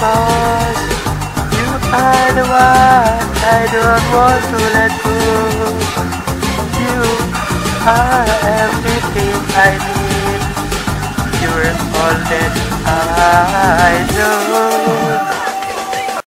'cause you are the one I don't want to let go. You are everything I need. You're all that I know.